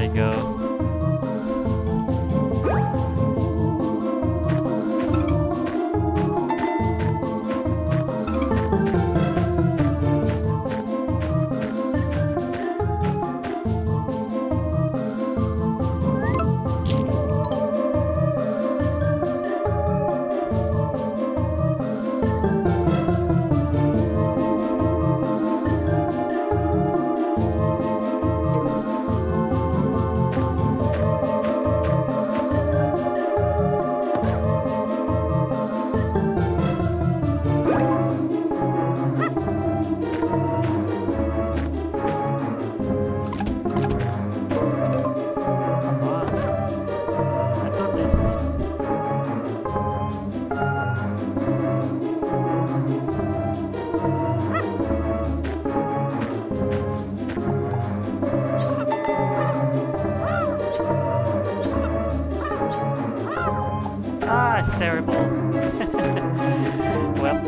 There you go. Ah, it's terrible. Well.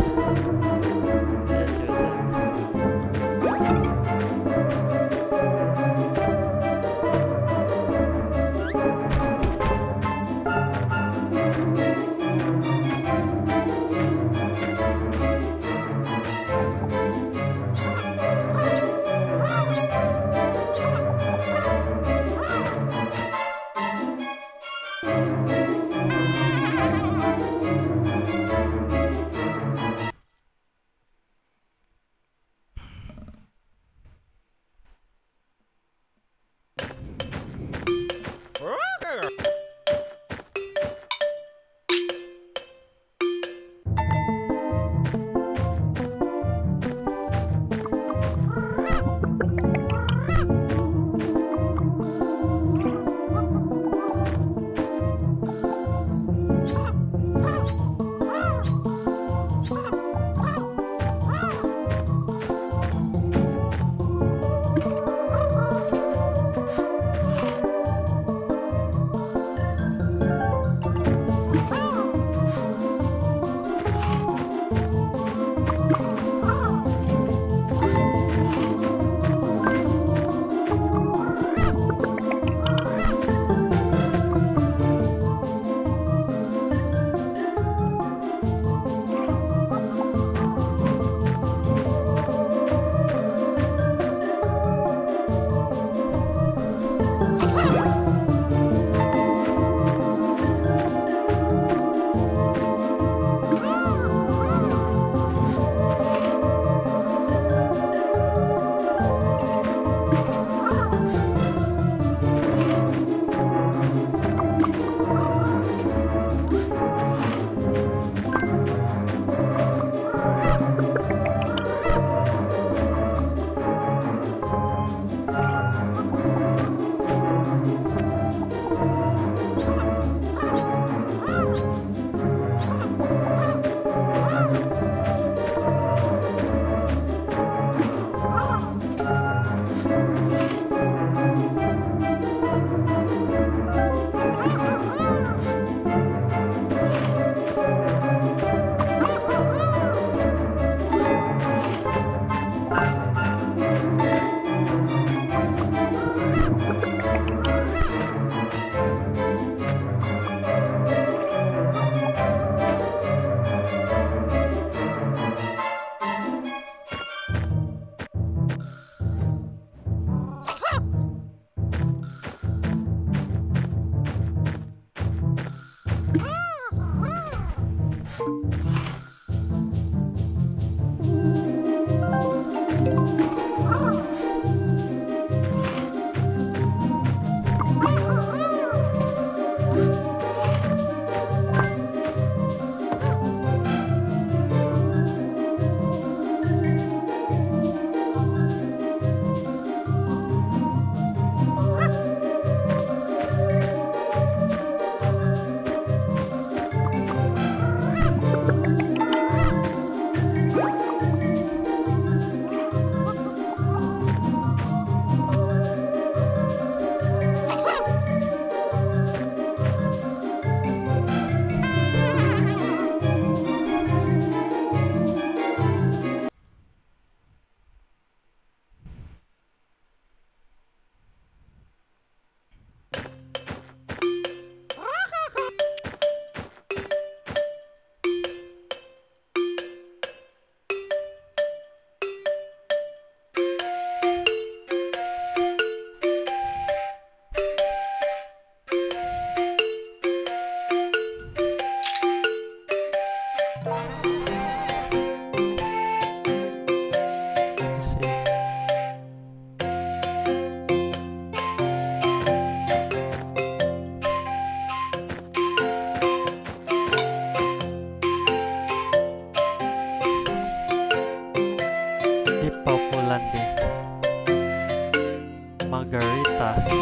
pasta,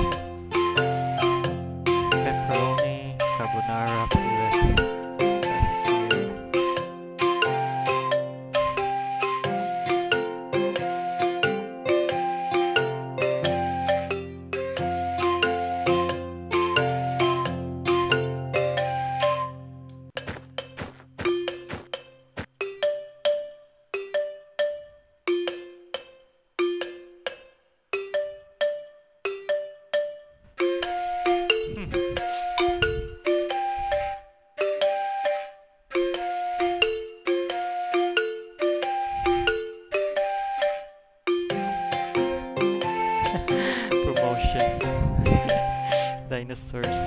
pepperoni, carbonara, pullet. Dinosaurs.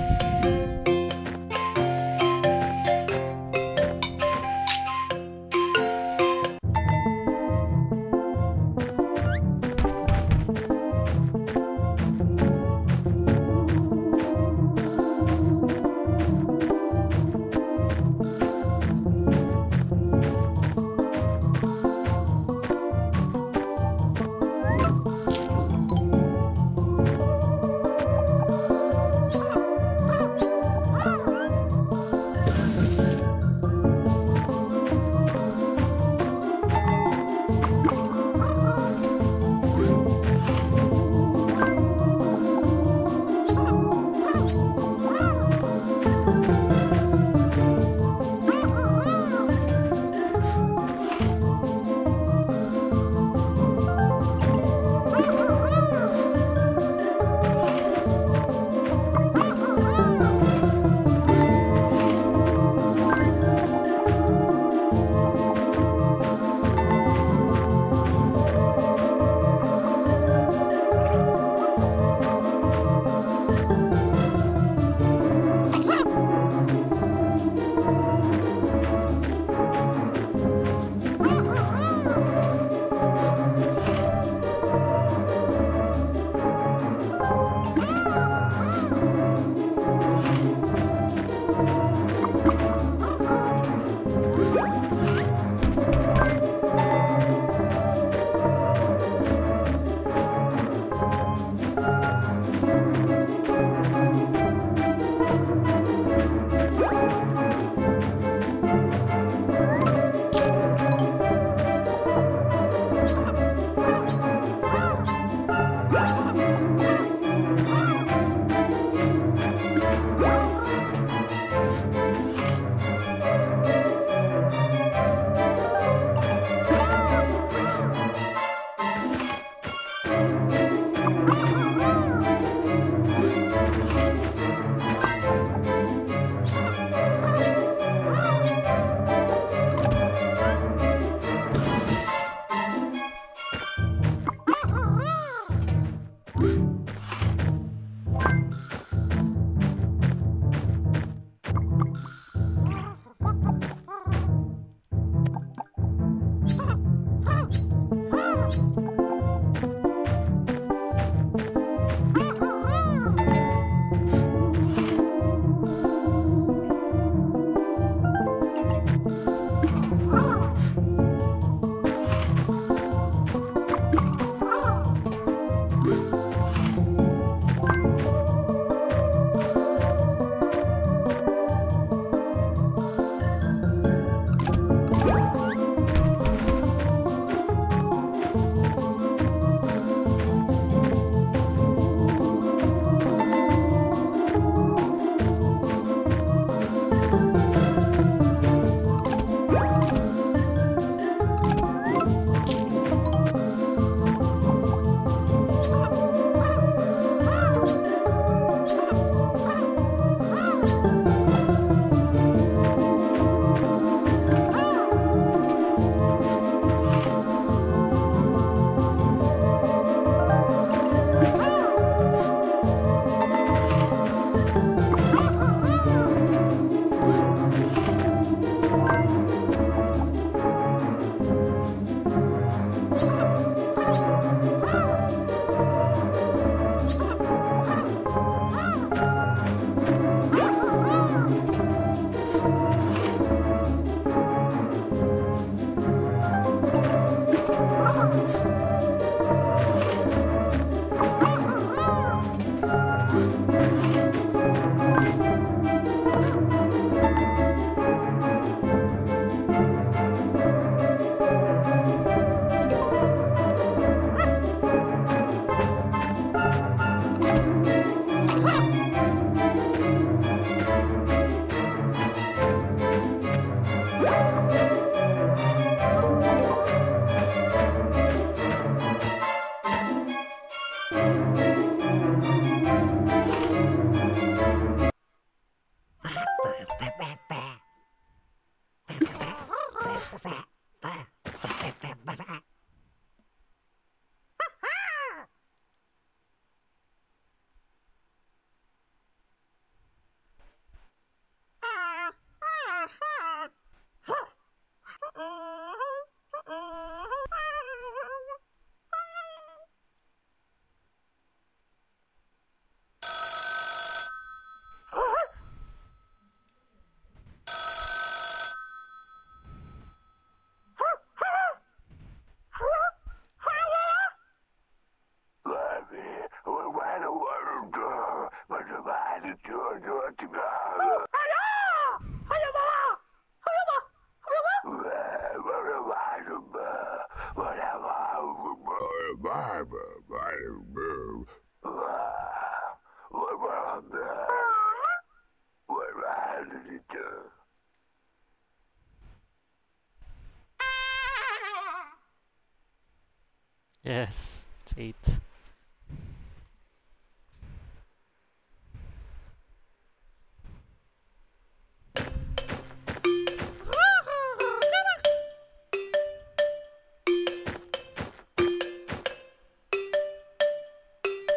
Yes, it's 8.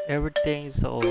Everything is old.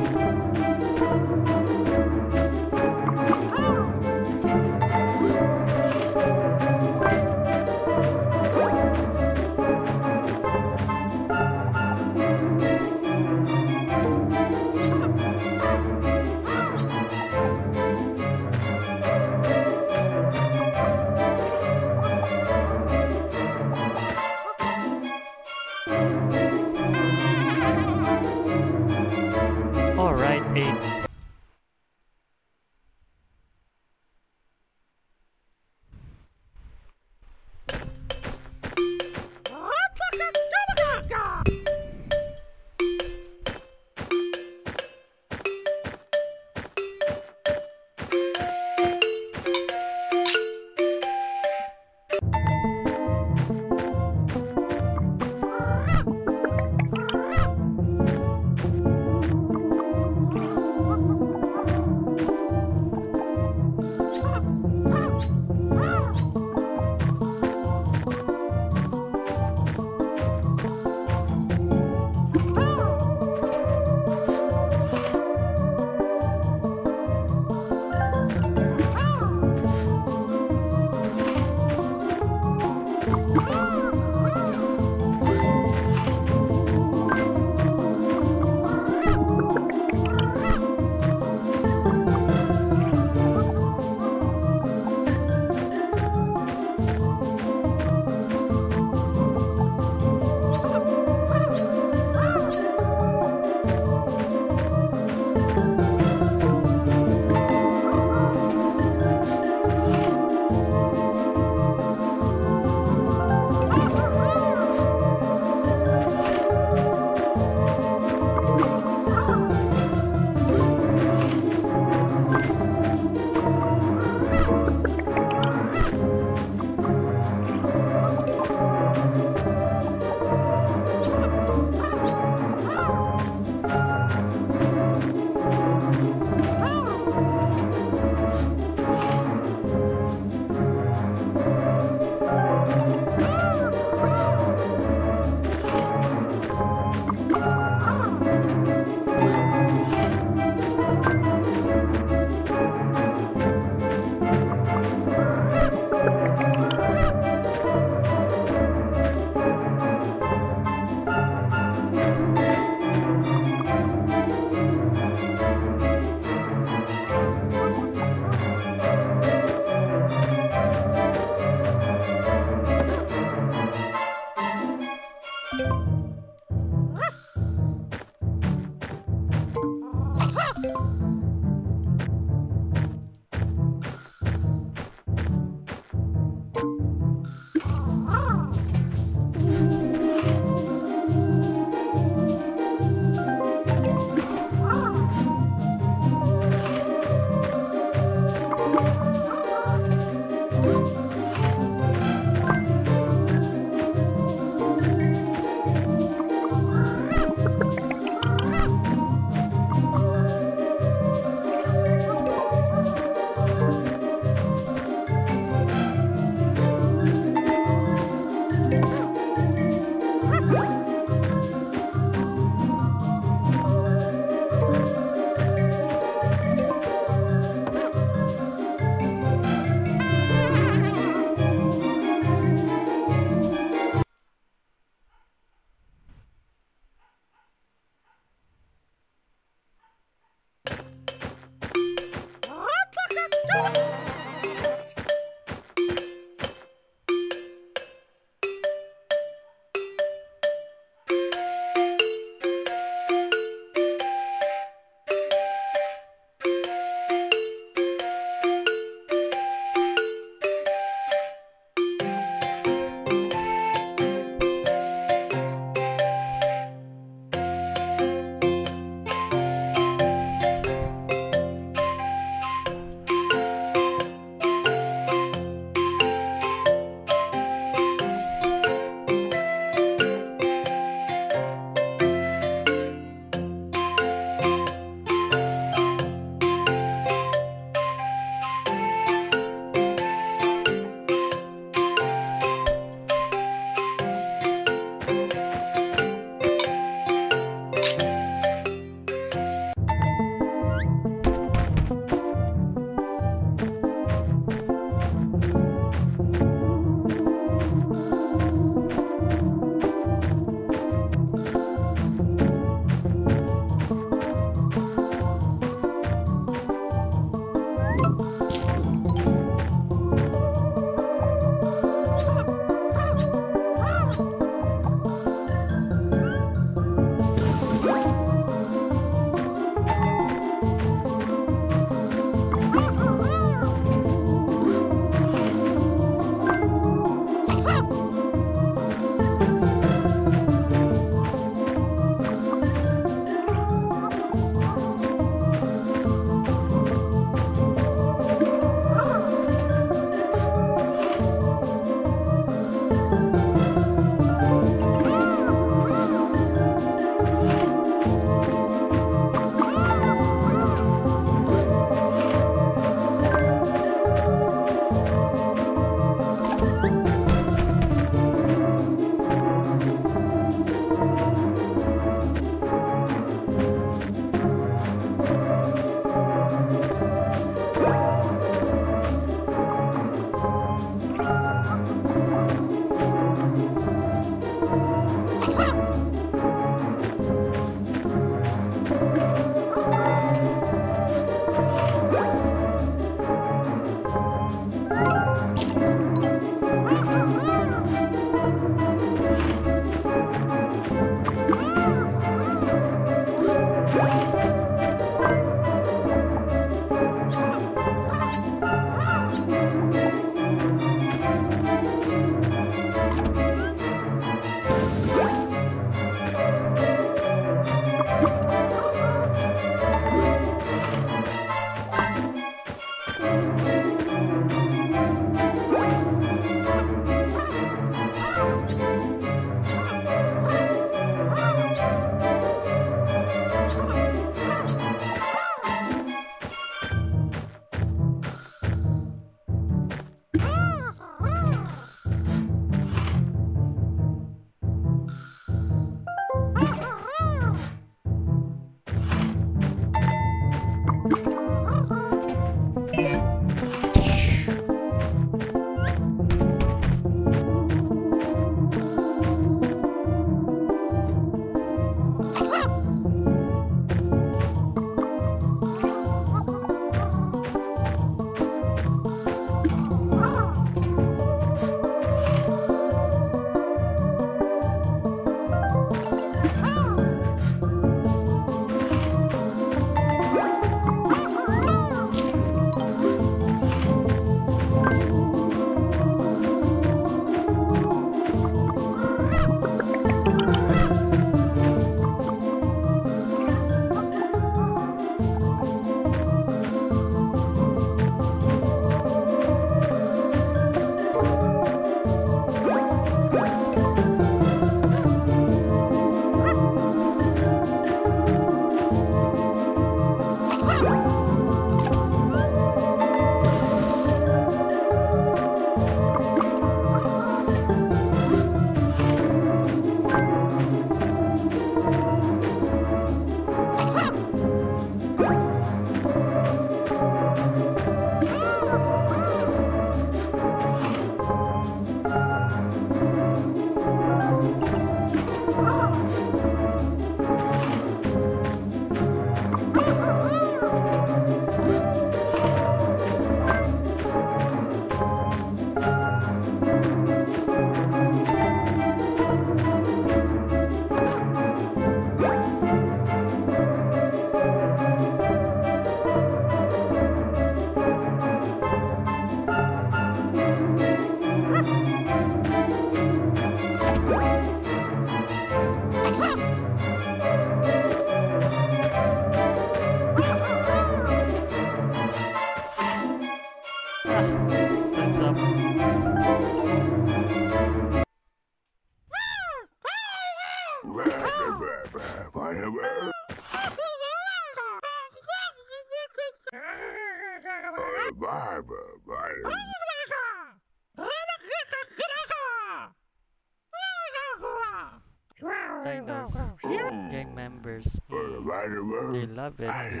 Gang members, they love it. Okay,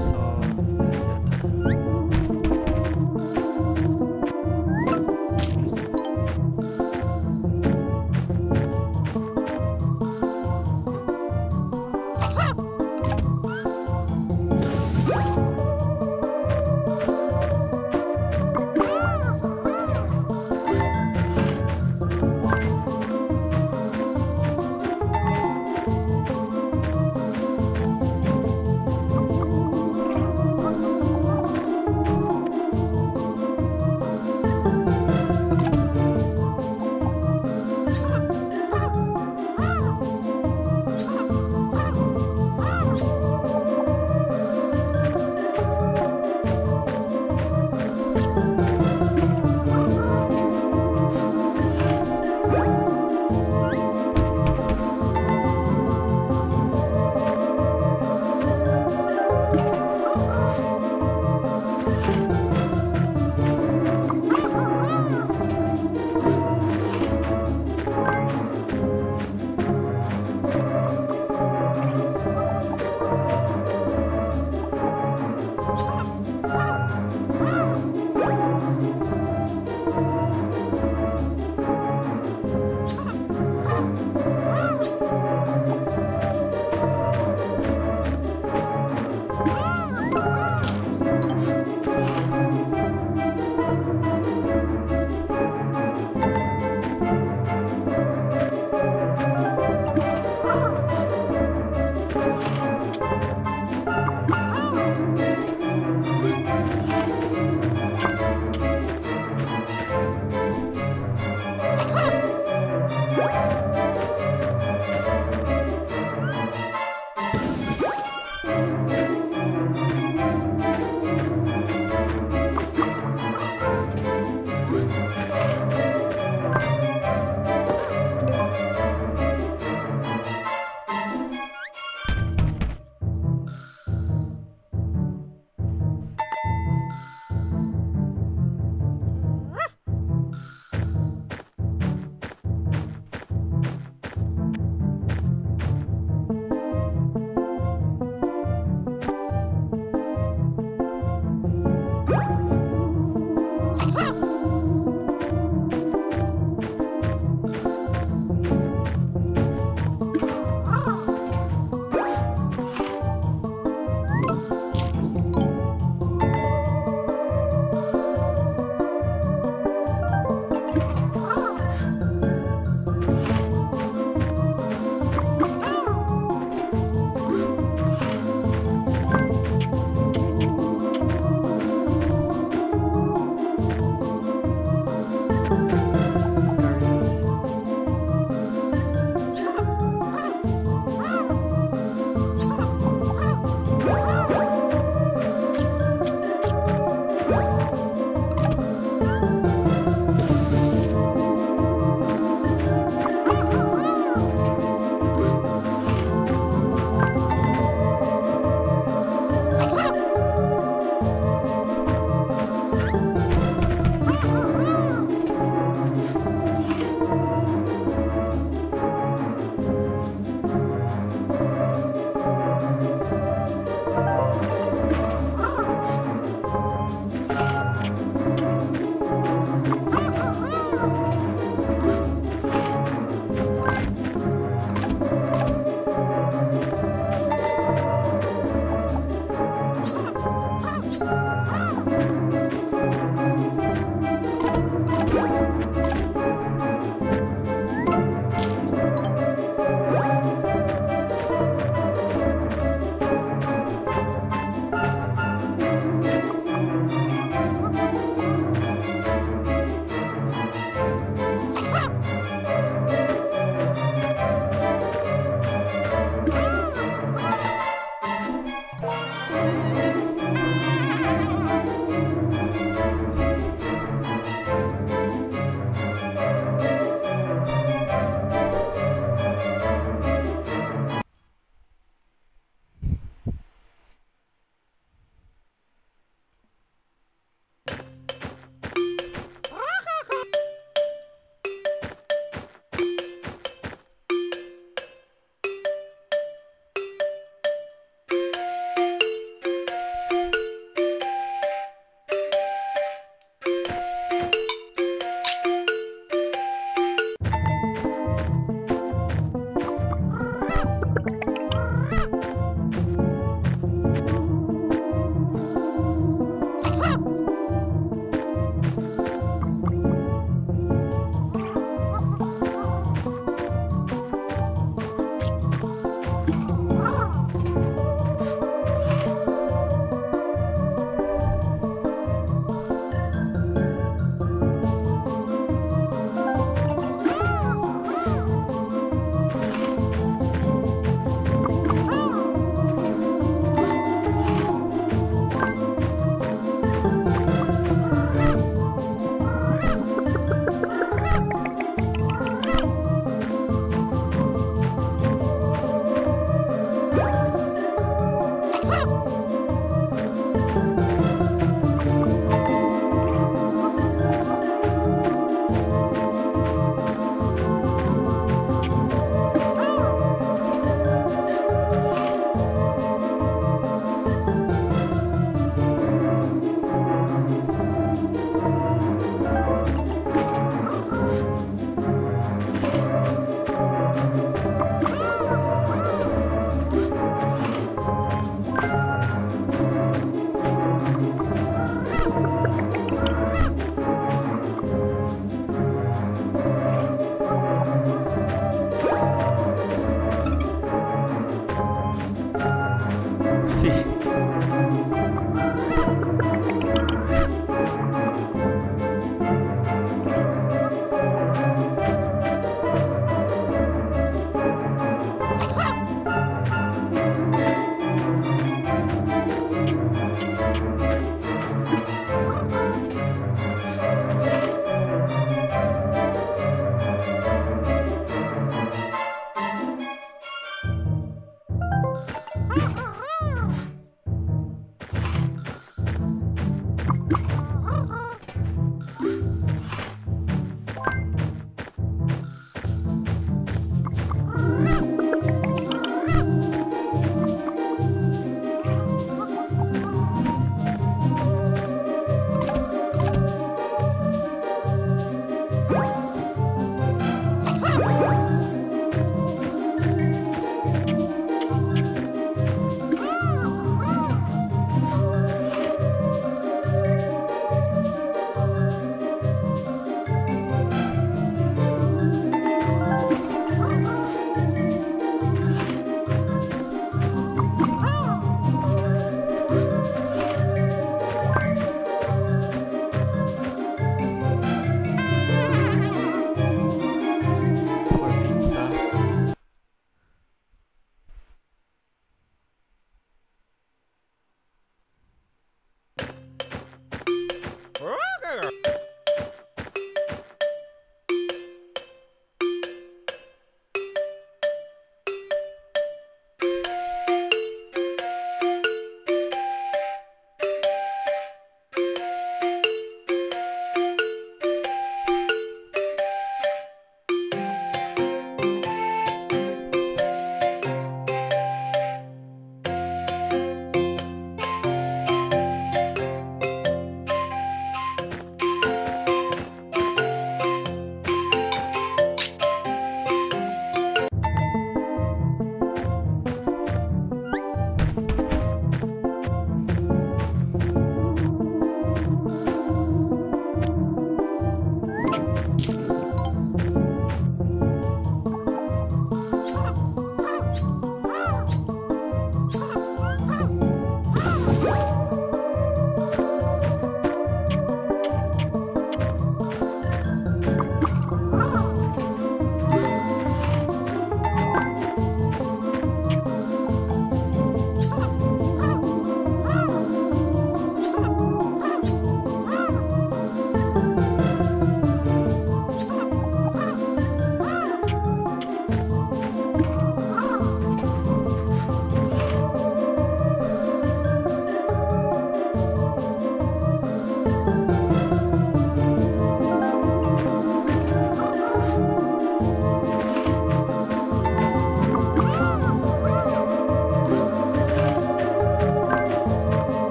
so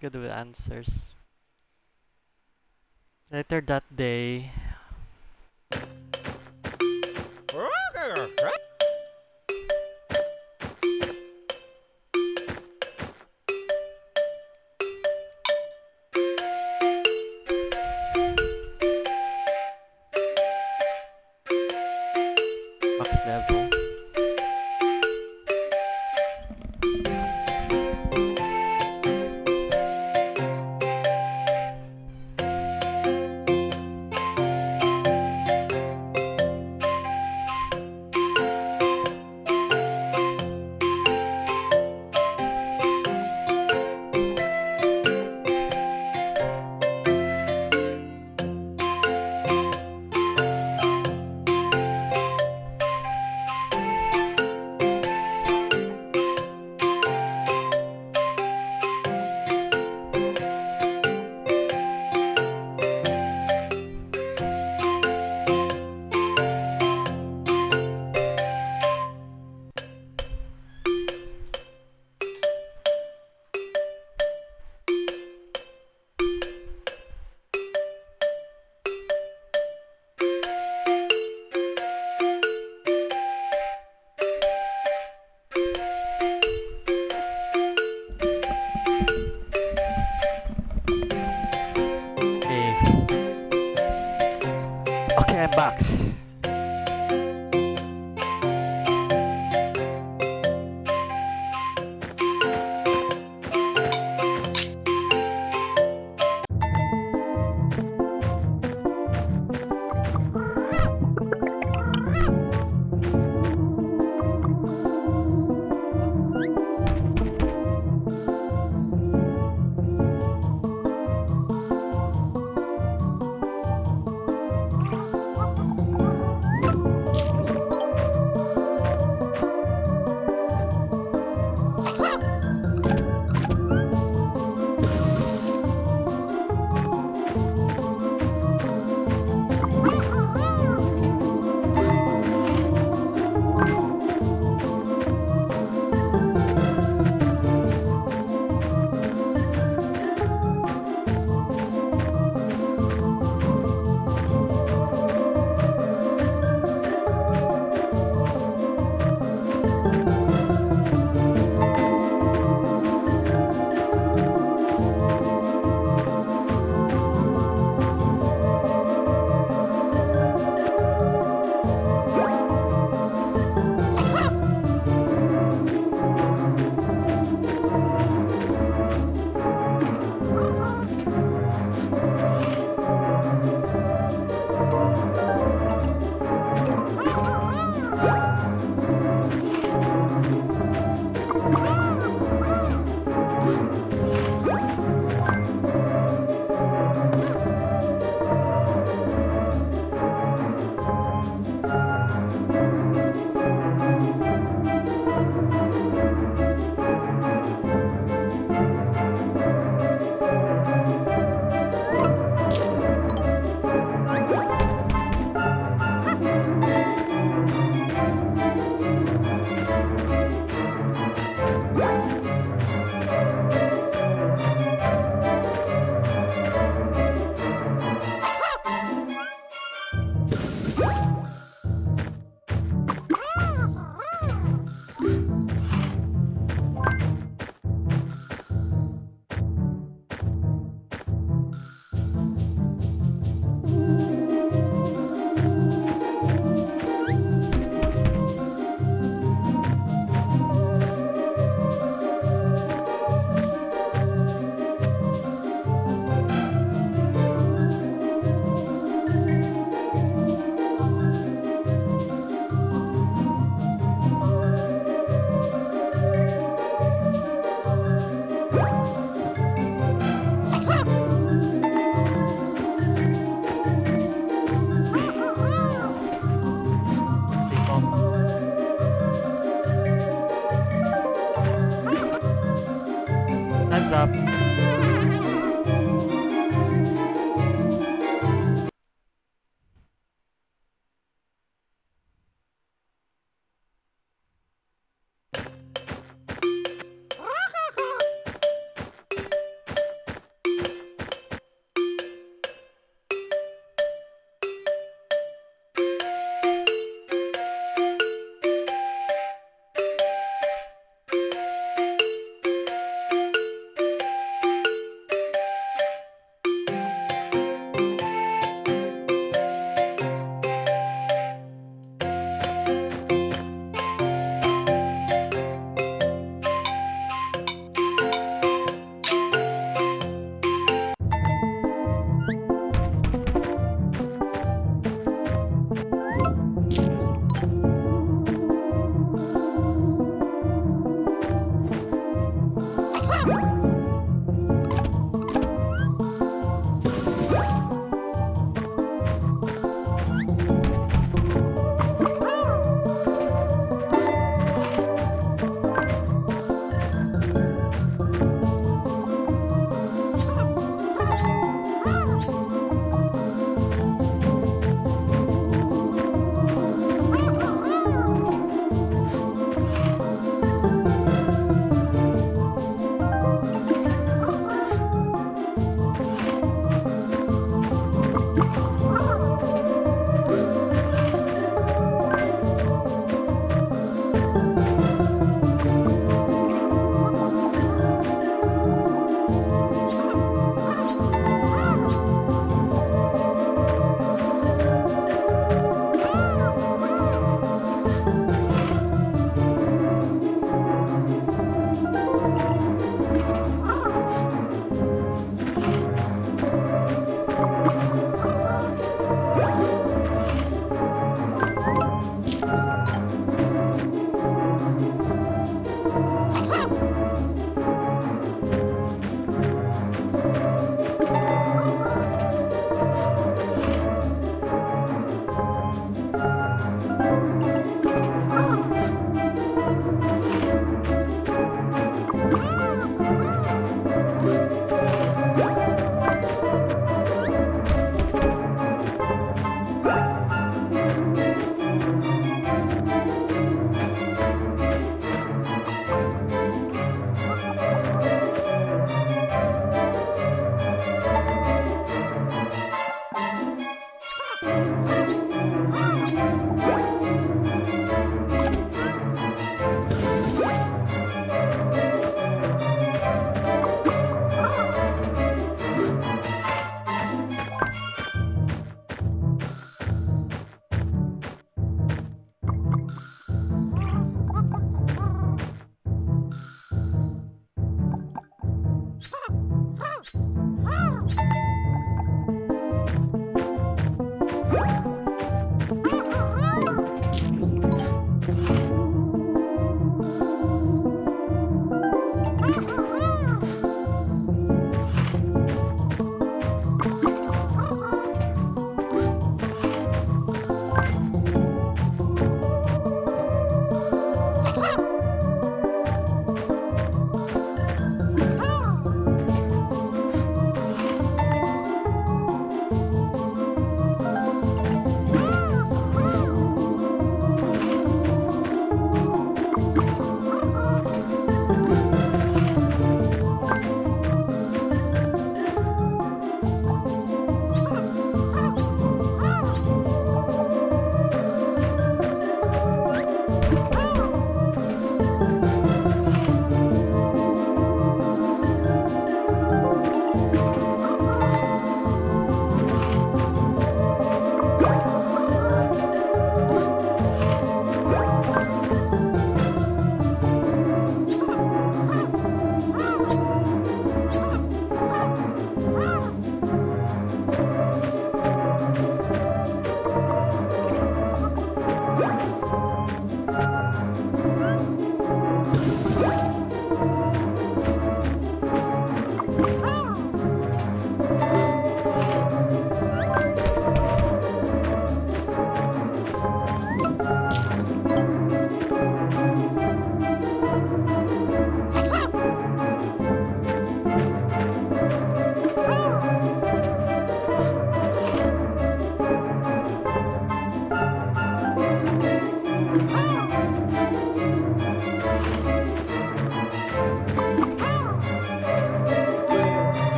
good with answers. Later that day.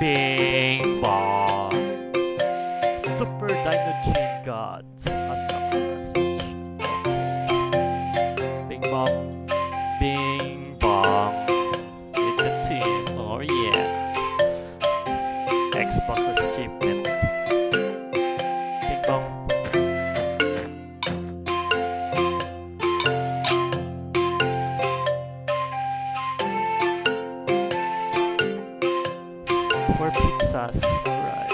Bing bong. Super Dino Chain Gods. Bing bong. Bing bong. With the team. Oh yeah. Xbox achievement. Bing bong. Four pizzas, alright.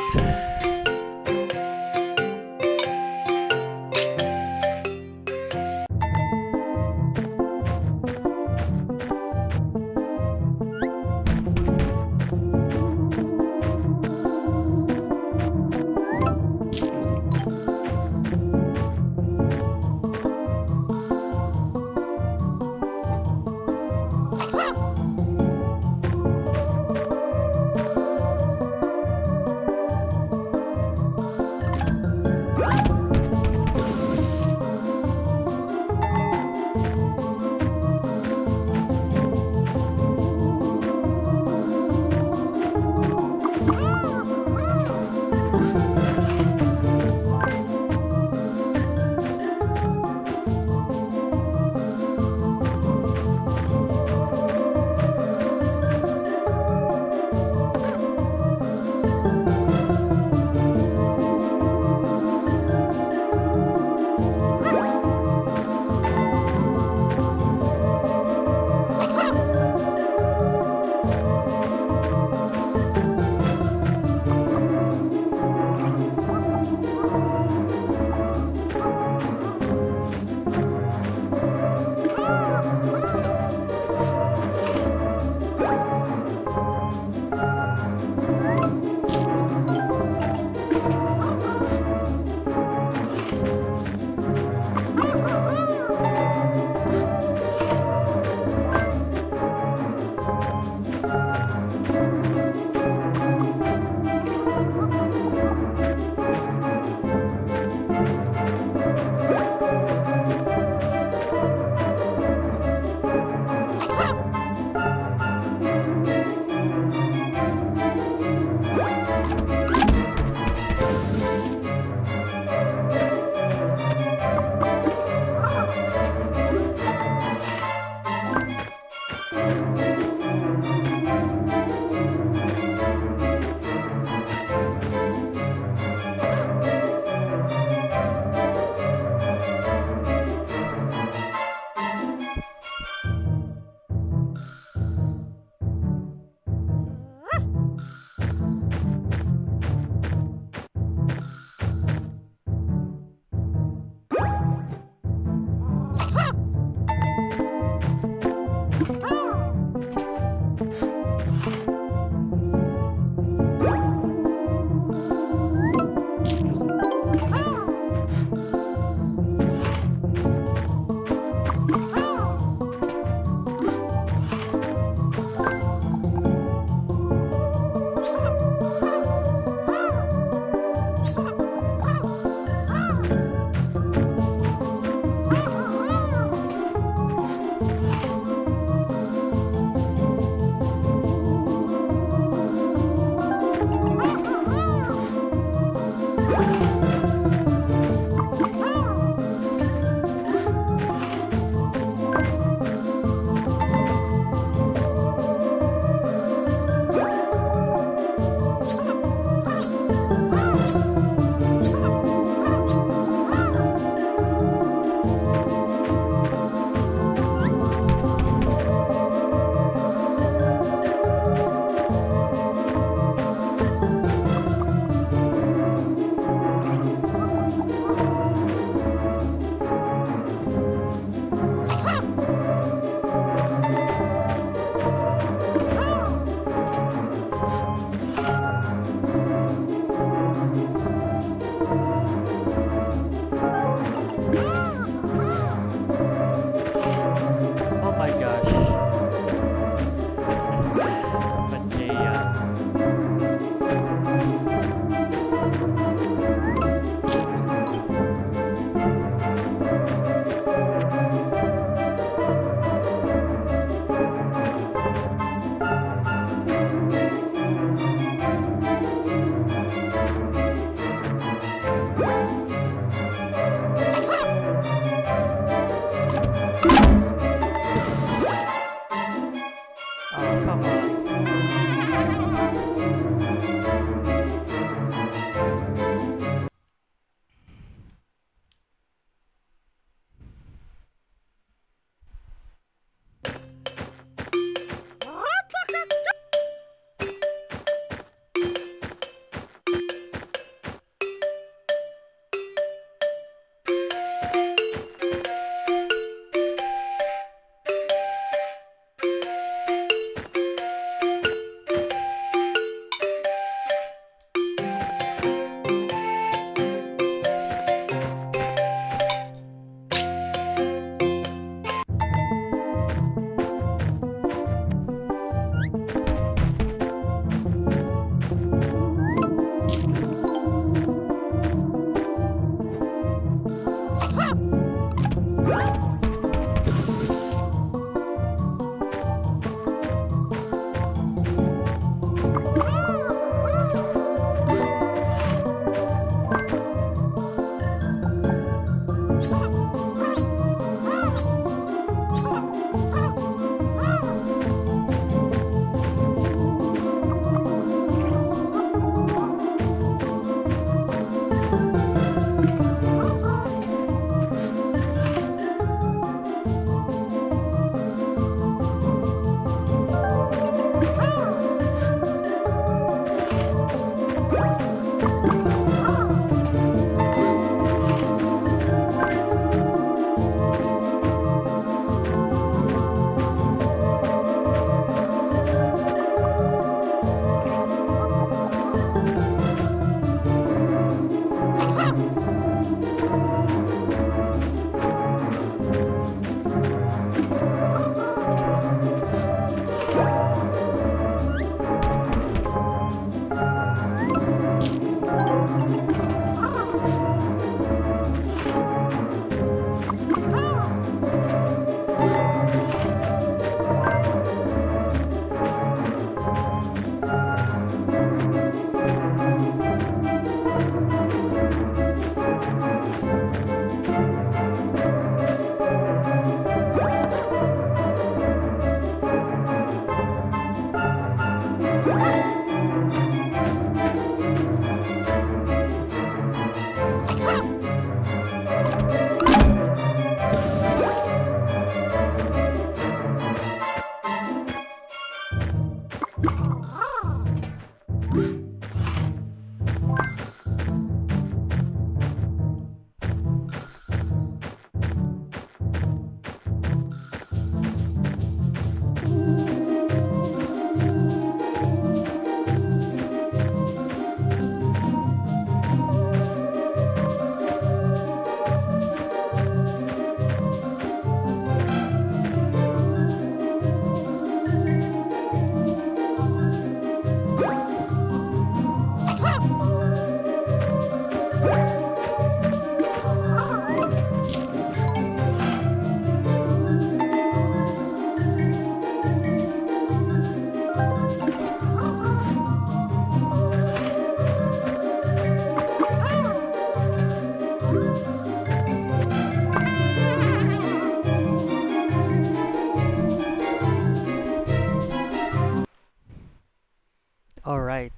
All right.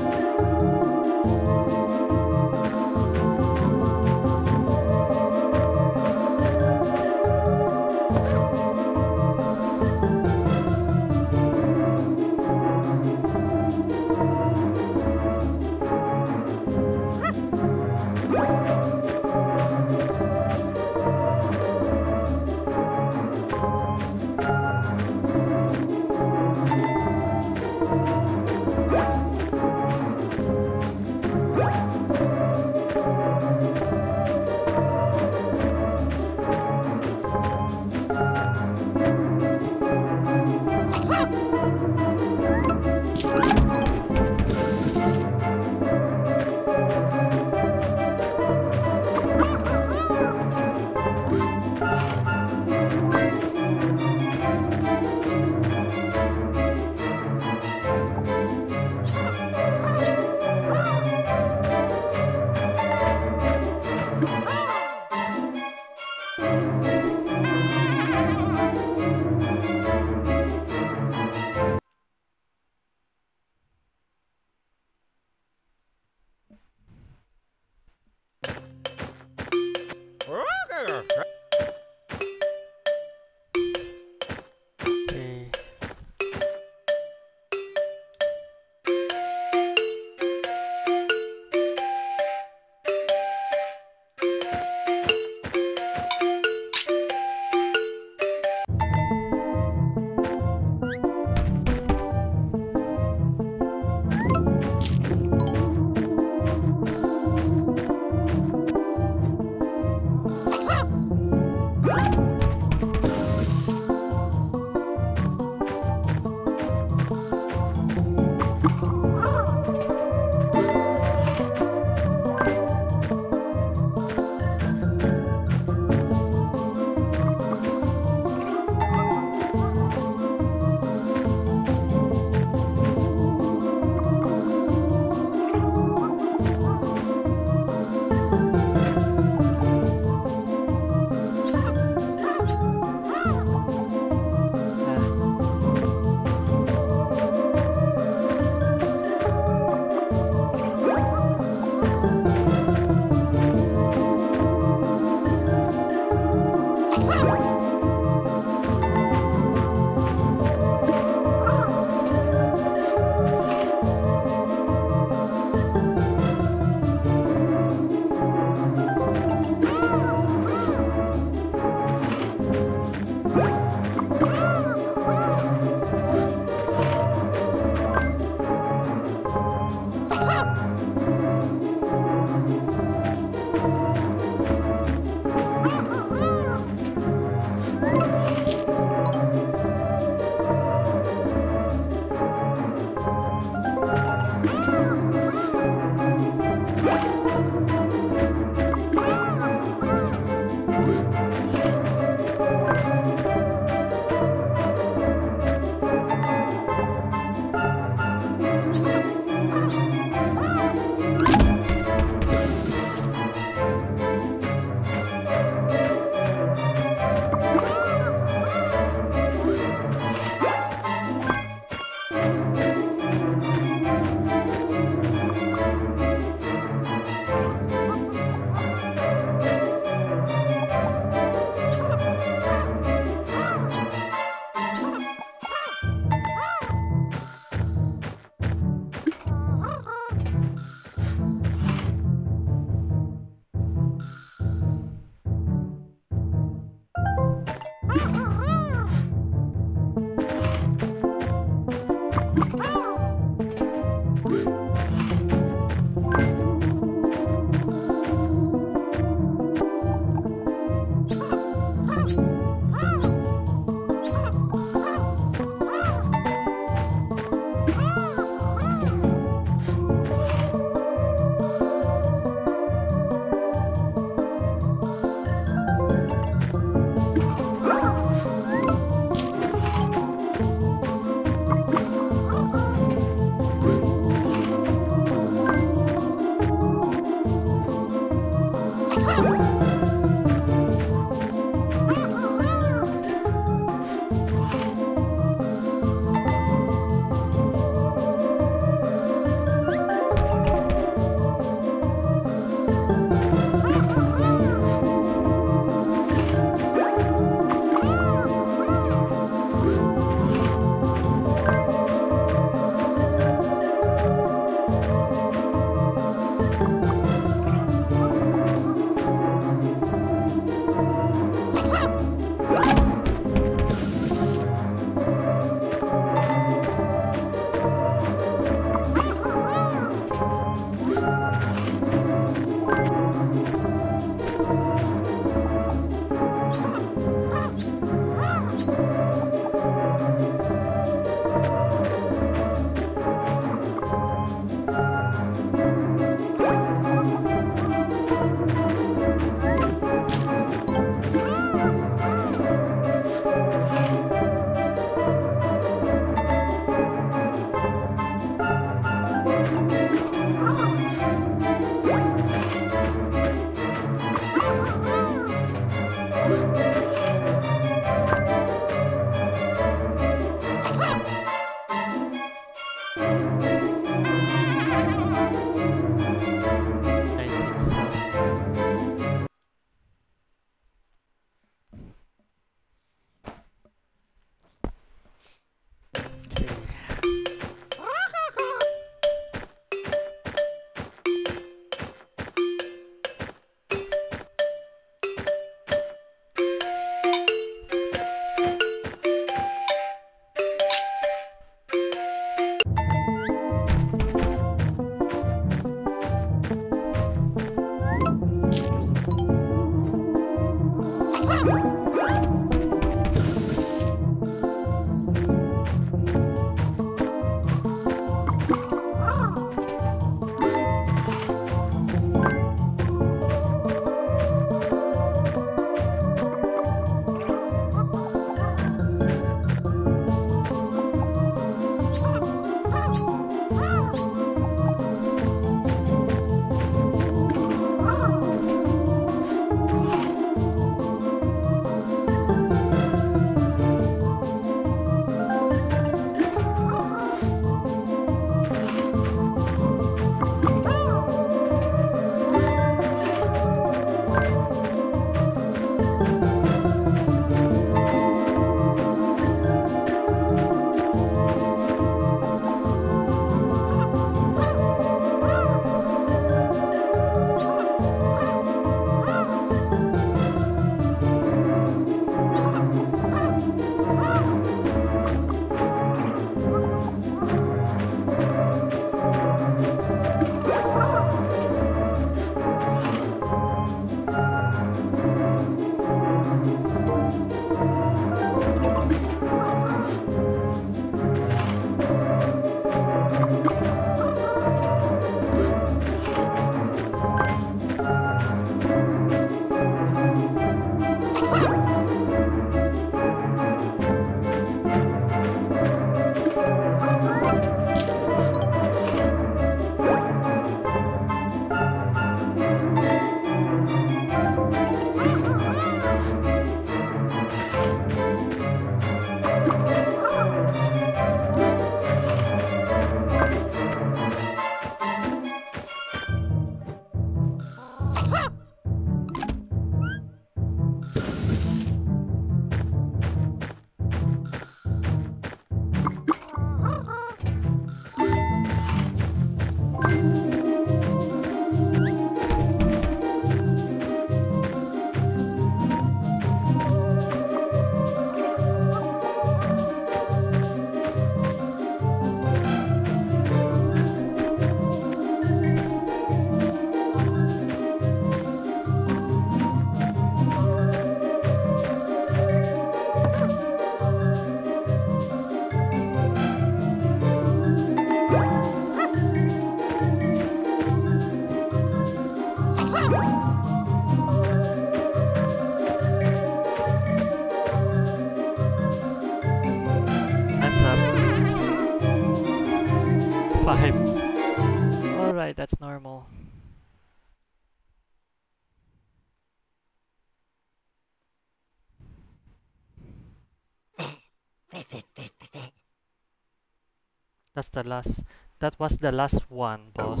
That's the last. That was the last one, boss.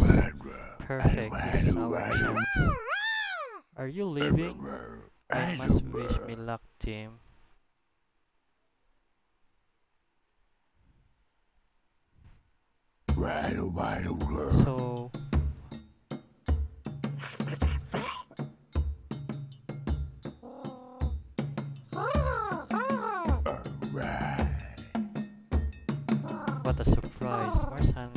Perfect. This is our chance. Are you leaving? I must wish me luck, team. So. What a surprise, where's honey?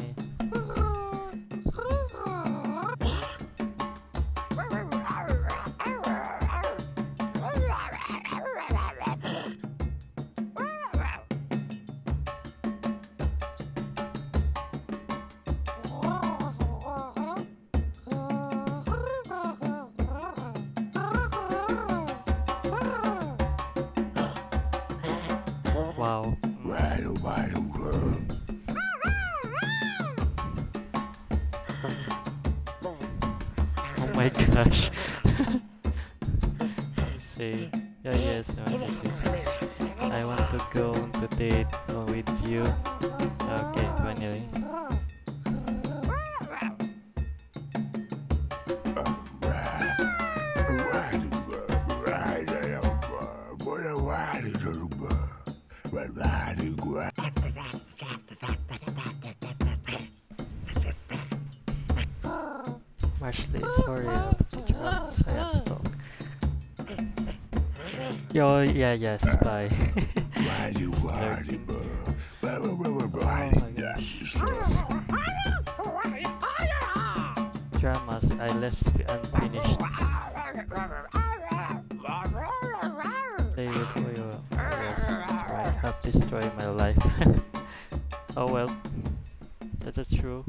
Wow. Oh my gosh. Let's see. Yeah, yes, I want to go on to date with you. Okay, finally. Marshall, sorry, I have to teach you how to science talk. Yo, yeah, yes, bye. Dramas, I left unfinished. Play with Oyo. Yes, I have destroyed my life. Oh well, that's true.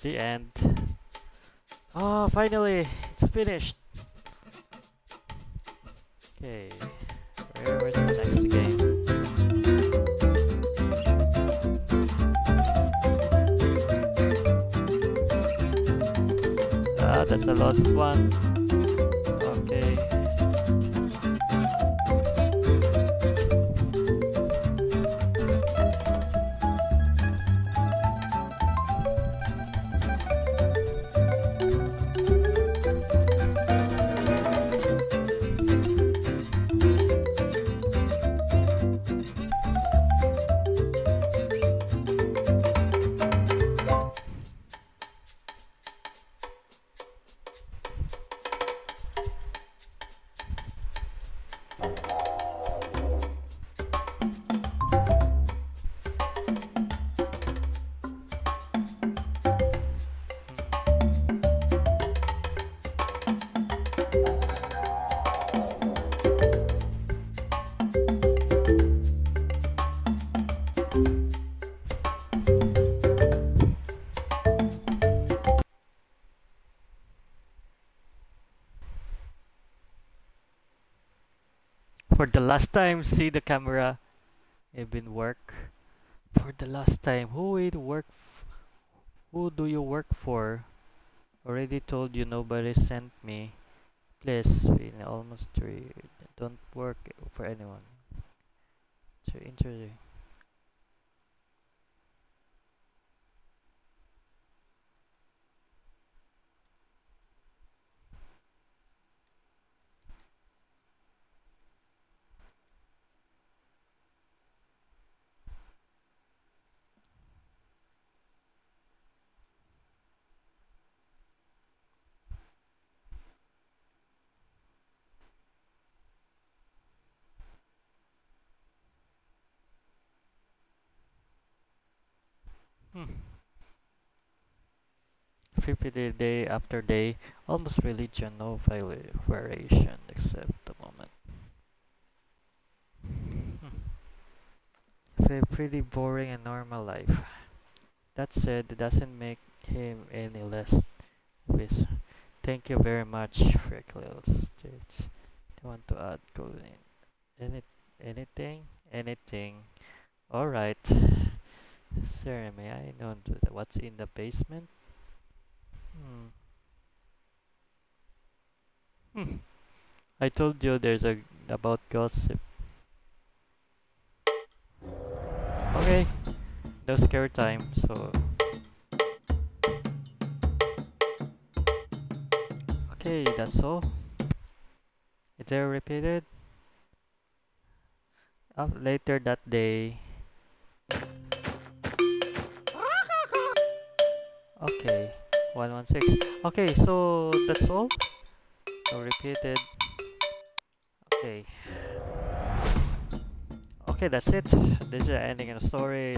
The end. Oh, finally, it's finished. Okay, where's the next game? Ah, that's the last one. Okay. For the last time, see the camera. It didn't work. For the last time, who do you work for? Already told you nobody sent me. Please, we almost 3. Don't work for anyone. So interesting. Repeated day after day, almost religion, no variation except the moment. A pretty boring and normal life. That said, it doesn't make him any less. Thank you very much, Freckles. Do you want to add anything? All right. Sir, may I know what's in the basement? I told you there's about gossip. Okay, that was scare time, so... Okay, that's all. It there repeated. Later that day. Okay, 116. Okay, so that's all. So repeated. Okay. Okay, that's it. This is the ending of the story.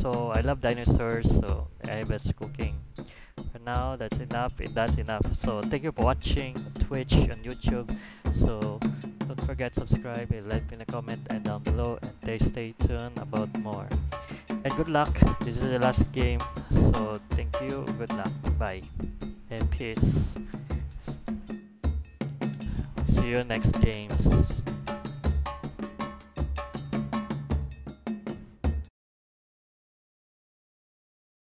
So I love dinosaurs, so I bet cooking. For now, that's enough. That's enough. So thank you for watching Twitch and YouTube. So don't forget subscribe and like in a comment and down below, and stay tuned about more. And good luck. This is the last game. So thank you. Good luck. Bye. And peace. See you next games.